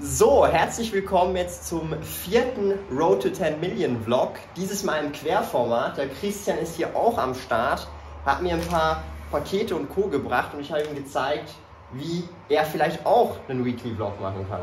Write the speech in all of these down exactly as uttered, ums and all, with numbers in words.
So, herzlich willkommen jetzt zum vierten Road to ten Million Vlog. Dieses Mal im Querformat. Der Christian ist hier auch am Start, hat mir ein paar Pakete und Co. gebracht und ich habe ihm gezeigt, wie er vielleicht auch einen Weekly Vlog machen kann.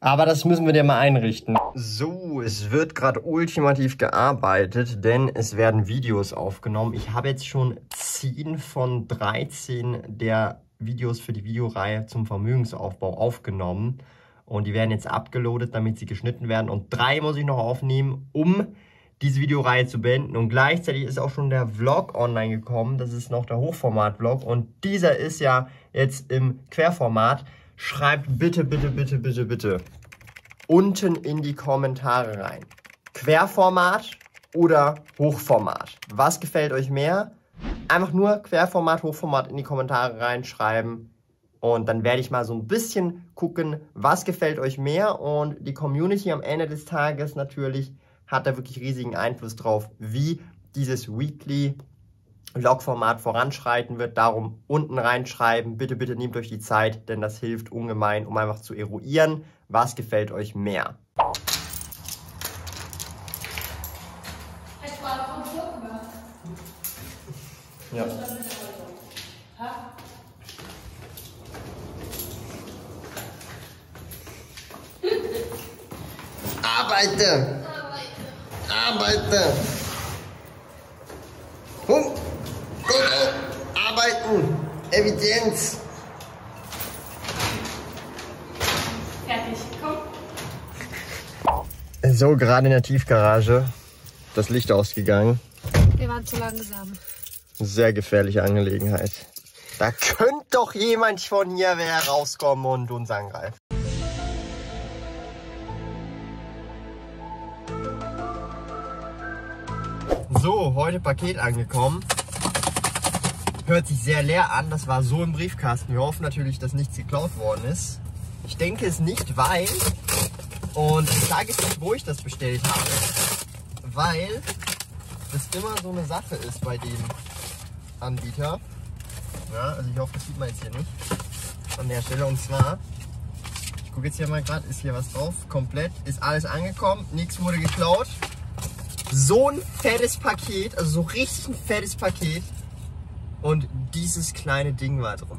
Aber das müssen wir dir mal einrichten. So, es wird gerade ultimativ gearbeitet, denn es werden Videos aufgenommen. Ich habe jetzt schon zehn von dreizehn der Videos für die Videoreihe zum Vermögensaufbau aufgenommen. Und die werden jetzt abgeloadet, damit sie geschnitten werden. Und drei muss ich noch aufnehmen, um diese Videoreihe zu beenden. Und gleichzeitig ist auch schon der Vlog online gekommen. Das ist noch der Hochformat-Vlog. Und dieser ist ja jetzt im Querformat. Schreibt bitte, bitte, bitte, bitte, bitte unten in die Kommentare rein. Querformat oder Hochformat? Was gefällt euch mehr? Einfach nur Querformat, Hochformat in die Kommentare reinschreiben. Und dann werde ich mal so ein bisschen gucken, was gefällt euch mehr. Und die Community am Ende des Tages natürlich hat da wirklich riesigen Einfluss drauf, wie dieses Weekly Vlog-Format voranschreiten wird. Darum unten reinschreiben. Bitte, bitte nehmt euch die Zeit, denn das hilft ungemein, um einfach zu eruieren, was gefällt euch mehr. Ja. Arbeite! Arbeite! Hum. Arbeiten, Evidenz. Fertig, komm. So, gerade in der Tiefgarage. Das Licht ausgegangen. Wir waren zu langsam. Sehr gefährliche Angelegenheit. Da könnte doch jemand von hier wieder rauskommen und uns angreifen. So, heute Paket angekommen. Hört sich sehr leer an, das war so im Briefkasten. Wir hoffen natürlich, dass nichts geklaut worden ist. Ich denke es nicht, weil, und ich sage jetzt nicht, wo ich das bestellt habe, weil das immer so eine Sache ist bei dem Anbieter. Ja, also ich hoffe, das sieht man jetzt hier nicht an der Stelle. Und zwar, ich gucke jetzt hier mal gerade, ist hier was drauf, komplett, ist alles angekommen, nichts wurde geklaut. So ein fettes Paket, also so richtig ein fettes Paket. Und dieses kleine Ding war drum.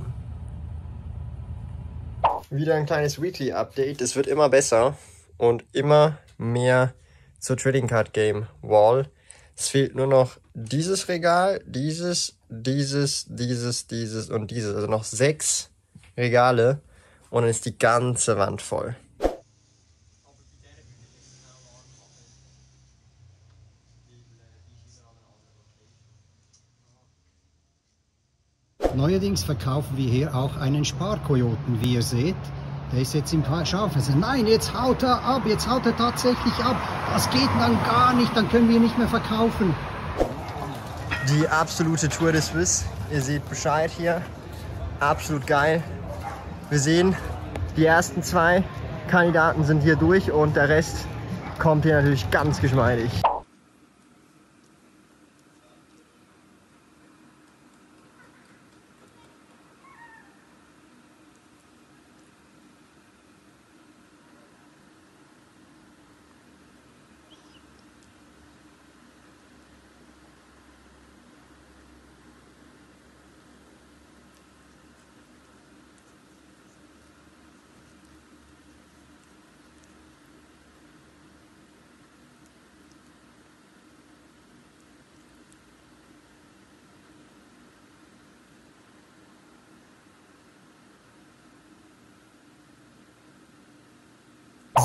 Wieder ein kleines Weekly Update. Es wird immer besser und immer mehr zur Trading Card Game Wall. Es fehlt nur noch dieses Regal, dieses, dieses, dieses, dieses und dieses. Also noch sechs Regale und dann ist die ganze Wand voll. Neuerdings verkaufen wir hier auch einen Sparkojoten, wie ihr seht. Der ist jetzt im Schafes. Nein, jetzt haut er ab, jetzt haut er tatsächlich ab. Das geht dann gar nicht, dann können wir nicht mehr verkaufen. Die absolute Tour de Suisse. Ihr seht Bescheid hier. Absolut geil. Wir sehen, die ersten zwei Kandidaten sind hier durch und der Rest kommt hier natürlich ganz geschmeidig.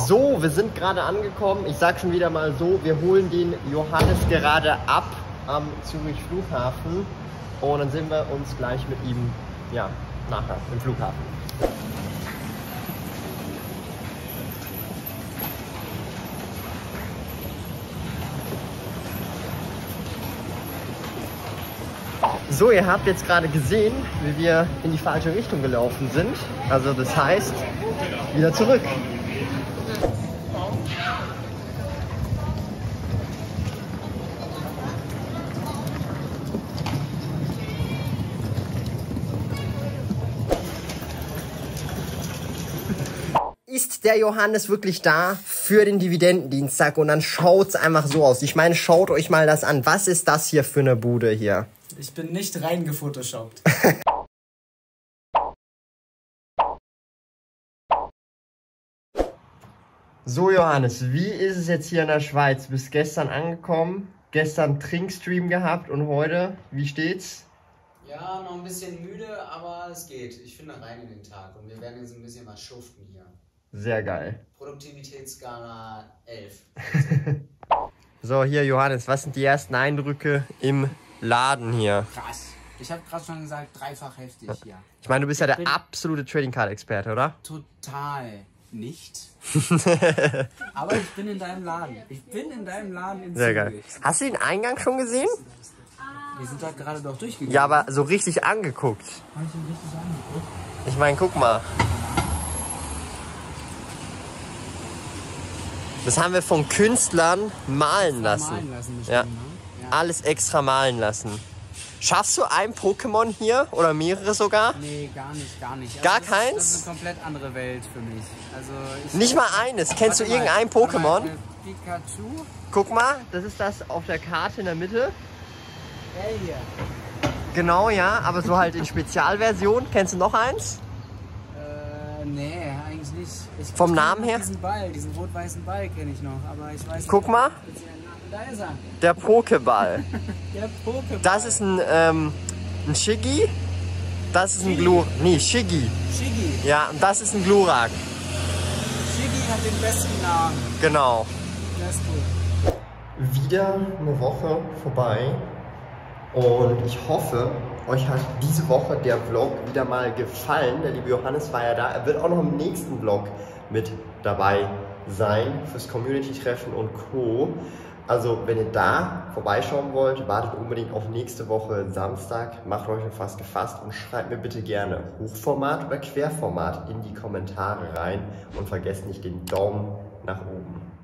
So, wir sind gerade angekommen. Ich sag schon wieder mal so, wir holen den Johannes gerade ab am Zürich Flughafen und dann sehen wir uns gleich mit ihm, ja, nachher im Flughafen. So, ihr habt jetzt gerade gesehen, wie wir in die falsche Richtung gelaufen sind. Also das heißt, wieder zurück. Ist der Johannes wirklich da für den Dividendendienstag? Und dann schaut's einfach so aus. Ich meine, schaut euch mal das an. Was ist das hier für eine Bude hier? Ich bin nicht reingefotoshoppt. So Johannes, wie ist es jetzt hier in der Schweiz? Du bist gestern angekommen, gestern Trinkstream gehabt und heute, wie steht's? Ja, noch ein bisschen müde, aber es geht. Ich finde rein in den Tag und wir werden jetzt ein bisschen was schuften hier. Sehr geil. Produktivitätsskala elf. So, hier Johannes, was sind die ersten Eindrücke im Laden hier? Krass. Ich habe gerade schon gesagt, dreifach heftig hier. Ich meine, du bist ja der absolute Trading Card Experte, oder? Total nicht. Aber ich bin in deinem Laden. Ich bin in deinem Laden in Sehr Zürich. Geil. Hast du den Eingang schon gesehen? Wir sind da gerade doch durchgegangen. Ja, aber so richtig angeguckt. Hab ich ihn richtig angeguckt? Ich meine, guck mal. Das haben wir von Künstlern malen lassen. Malen lassen bestimmt, ja. Ne? Ja. Alles extra malen lassen. Schaffst du ein Pokémon hier oder mehrere sogar? Nee, gar nicht, gar nicht. Gar also das keins? Ist, das ist eine komplett andere Welt für mich. Also ich nicht mal eines. Kennst du irgendein Pokémon? Pikachu. Guck mal, das ist das auf der Karte in der Mitte. Der hier. Genau, ja, aber so halt in Spezialversion. Kennst du noch eins? Äh, nee. Ich vom Namen her? Diesen Ball, diesen rot-weißen Ball kenne ich noch, aber ich weiß Guck nicht, mal, da ist er. Der Pokéball. Der Pokéball. Das ist ein, ähm, ein Schiggy, das ist Schiggy. ein Glurak, nee, Schiggy. Schiggy. Ja, und das ist ein Glurak. Schiggy hat den besten Namen. Genau. Das ist gut. Wieder eine Woche vorbei und ich hoffe, euch hat diese Woche der Vlog wieder mal gefallen. Der liebe Johannes war ja da. Er wird auch noch im nächsten Vlog mit dabei sein fürs Community-Treffen und Co. Also wenn ihr da vorbeischauen wollt, wartet unbedingt auf nächste Woche Samstag. Macht euch fast gefasst und schreibt mir bitte gerne Hochformat oder Querformat in die Kommentare rein. Und vergesst nicht den Daumen nach oben.